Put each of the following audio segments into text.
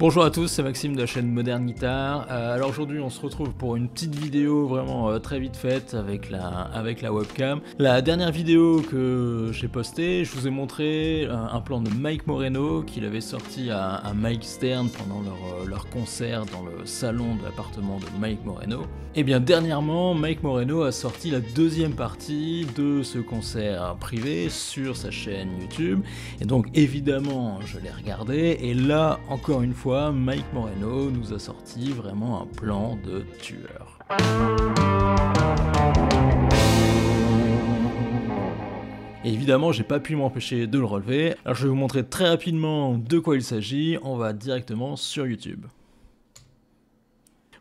Bonjour à tous, c'est Maxime de la chaîne Moderne Guitare. Alors aujourd'hui on se retrouve pour une petite vidéo vraiment très vite faite avec la webcam. La dernière vidéo que j'ai postée, je vous ai montré un plan de Mike Moreno qu'il avait sorti à Mike Stern pendant leur concert dans le salon de l'appartement de Mike Moreno. Et bien dernièrement, Mike Moreno a sorti la deuxième partie de ce concert privé sur sa chaîne YouTube. Et donc évidemment je l'ai regardé et là encore une fois Mike Moreno nous a sorti vraiment un plan de tueur. Et évidemment, j'ai pas pu m'empêcher de le relever. Alors je vais vous montrer très rapidement de quoi il s'agit. On va directement sur YouTube.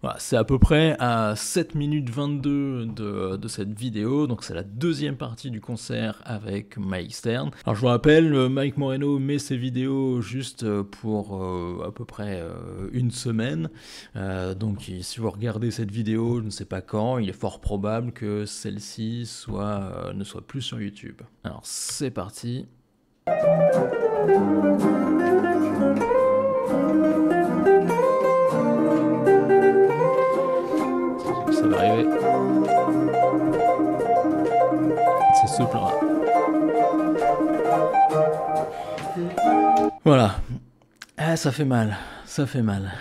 Voilà, c'est à peu près à 7 minutes 22 de cette vidéo, donc c'est la deuxième partie du concert avec Mike Stern. Alors je vous rappelle, Mike Moreno met ses vidéos juste pour à peu près une semaine, donc si vous regardez cette vidéo, je ne sais pas quand, il est fort probable que celle-ci ne soit plus sur YouTube. Alors c'est parti. Ça va arriver. C'est ce plan-là. Voilà. Ah, ça fait mal. Ça fait mal.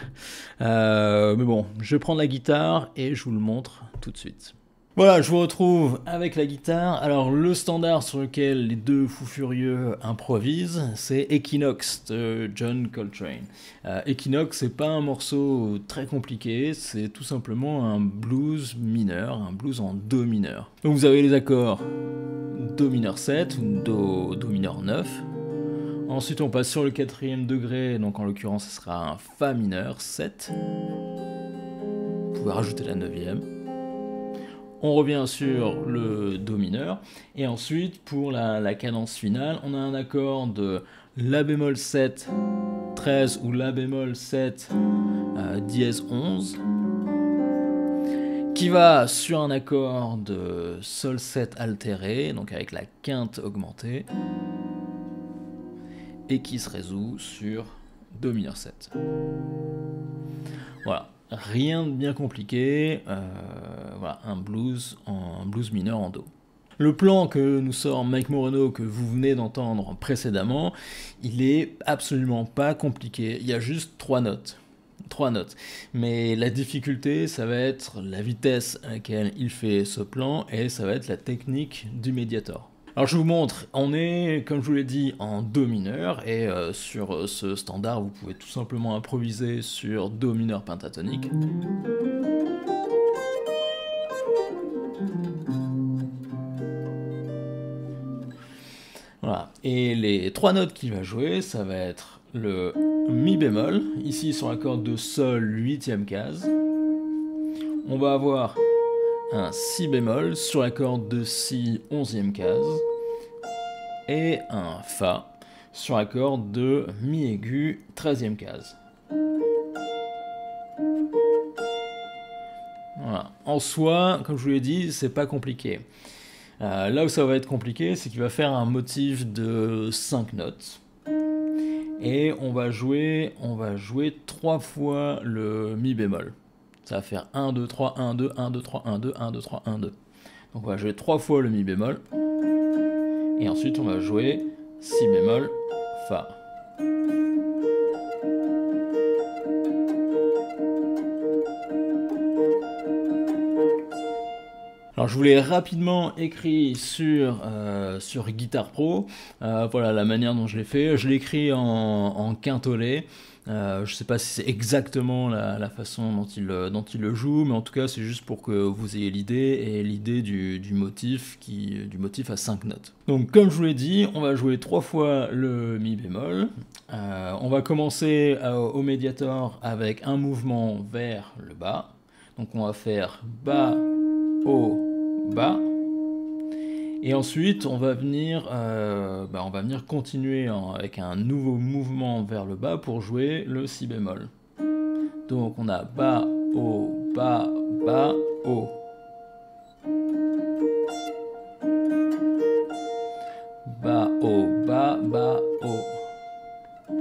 Mais bon, je prends la guitare et je vous le montre tout de suite. Voilà, je vous retrouve avec la guitare. Alors le standard sur lequel les deux fous furieux improvisent, c'est Equinox de John Coltrane. Equinox, c'est pas un morceau très compliqué, c'est tout simplement un blues mineur, un blues en Do mineur. Donc vous avez les accords Do mineur 7 ou Do mineur 9. Ensuite on passe sur le quatrième degré, donc en l'occurrence ce sera un Fa mineur 7. Vous pouvez rajouter la neuvième. On revient sur le Do mineur, et ensuite pour la cadence finale, on a un accord de La bémol 7, 13 ou La bémol 7, dièse 11, qui va sur un accord de Sol 7 altéré, donc avec la quinte augmentée, et qui se résout sur Do mineur 7. Voilà. Rien de bien compliqué, voilà, un blues mineur en Do. Le plan que nous sort Mike Moreno, que vous venez d'entendre précédemment, il est absolument pas compliqué, il y a juste trois notes. Mais la difficulté, ça va être la vitesse à laquelle il fait ce plan et ça va être la technique du médiator. Alors je vous montre, on est, comme je vous l'ai dit, en Do mineur, et sur ce standard, vous pouvez tout simplement improviser sur Do mineur pentatonique. Voilà, et les trois notes qu'il va jouer, ça va être le Mi bémol, ici sur l'accord de Sol 8e case. On va avoir un Si bémol sur la corde de Si 11e case et un Fa sur la corde de Mi aigu 13e case. Voilà. En soi, comme je vous l'ai dit, c'est pas compliqué. Là où ça va être compliqué, c'est qu'il va faire un motif de 5 notes. Et on va jouer 3 fois le Mi bémol. Ça va faire 1, 2, 3, 1, 2, 1, 2, 3, 1, 2, 1, 2, 3, 1, 2. Donc on va jouer 3 fois le Mi bémol. Et ensuite on va jouer Si bémol, Fa. Alors je vous l'ai rapidement écrit sur Guitar Pro, voilà la manière dont je l'ai fait, je l'ai écrit en quintolet, je ne sais pas si c'est exactement la façon dont il le joue, mais en tout cas c'est juste pour que vous ayez l'idée, et l'idée du motif à 5 notes. Donc comme je vous l'ai dit, on va jouer 3 fois le Mi bémol, on va commencer au médiator avec un mouvement vers le bas, donc on va faire bas, haut, bas, et ensuite on va venir continuer avec un nouveau mouvement vers le bas pour jouer le Si bémol. Donc on a bas, haut, bas, bas, haut, bas, haut, bas, bas, haut.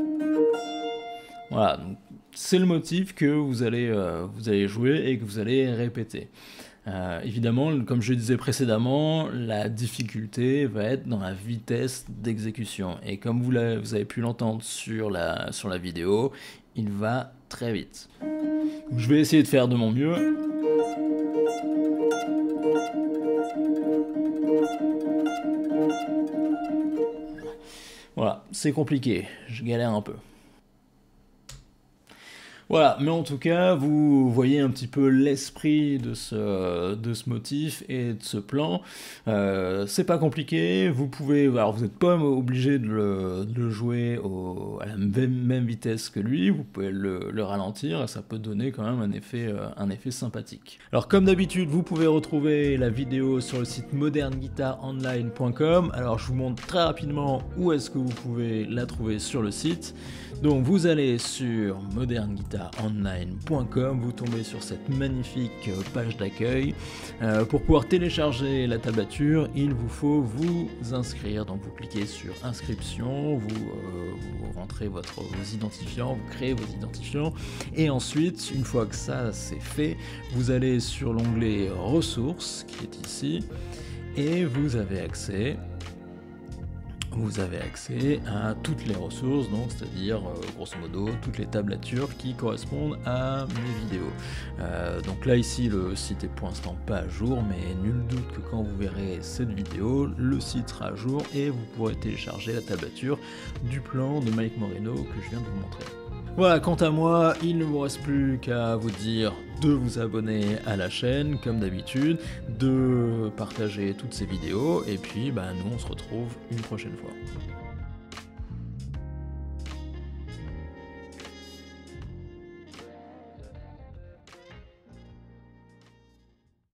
Voilà, donc c'est le motif que vous allez jouer et que vous allez répéter. Évidemment, comme je disais précédemment, la difficulté va être dans la vitesse d'exécution. Et comme vous avez pu l'entendre sur la vidéo, il va très vite. Donc, je vais essayer de faire de mon mieux. Voilà, c'est compliqué, je galère un peu. Voilà, mais en tout cas, vous voyez un petit peu l'esprit de ce motif et de ce plan. C'est pas compliqué, vous pouvez, alors vous n'êtes pas obligé de le jouer à la même vitesse que lui, vous pouvez le ralentir et ça peut donner quand même un effet sympathique. Alors comme d'habitude, vous pouvez retrouver la vidéo sur le site modernguitaronline.com. Alors je vous montre très rapidement où est-ce que vous pouvez la trouver sur le site. Donc vous allez sur modernguitaronline.com, vous tombez sur cette magnifique page d'accueil. Pour pouvoir télécharger la tablature, il vous faut vous inscrire. Donc vous cliquez sur inscription, vous rentrez vos identifiants, vous créez vos identifiants et ensuite, une fois que ça c'est fait, vous allez sur l'onglet ressources qui est ici et vous avez accès à toutes les ressources, donc c'est-à-dire grosso modo toutes les tablatures qui correspondent à mes vidéos. Donc là ici le site est pour l'instant pas à jour, mais nul doute que quand vous verrez cette vidéo, le site sera à jour et vous pourrez télécharger la tablature du plan de Mike Moreno que je viens de vous montrer. Voilà, quant à moi, il ne vous reste plus qu'à vous dire de vous abonner à la chaîne, comme d'habitude, de partager toutes ces vidéos, et puis bah, nous on se retrouve une prochaine fois.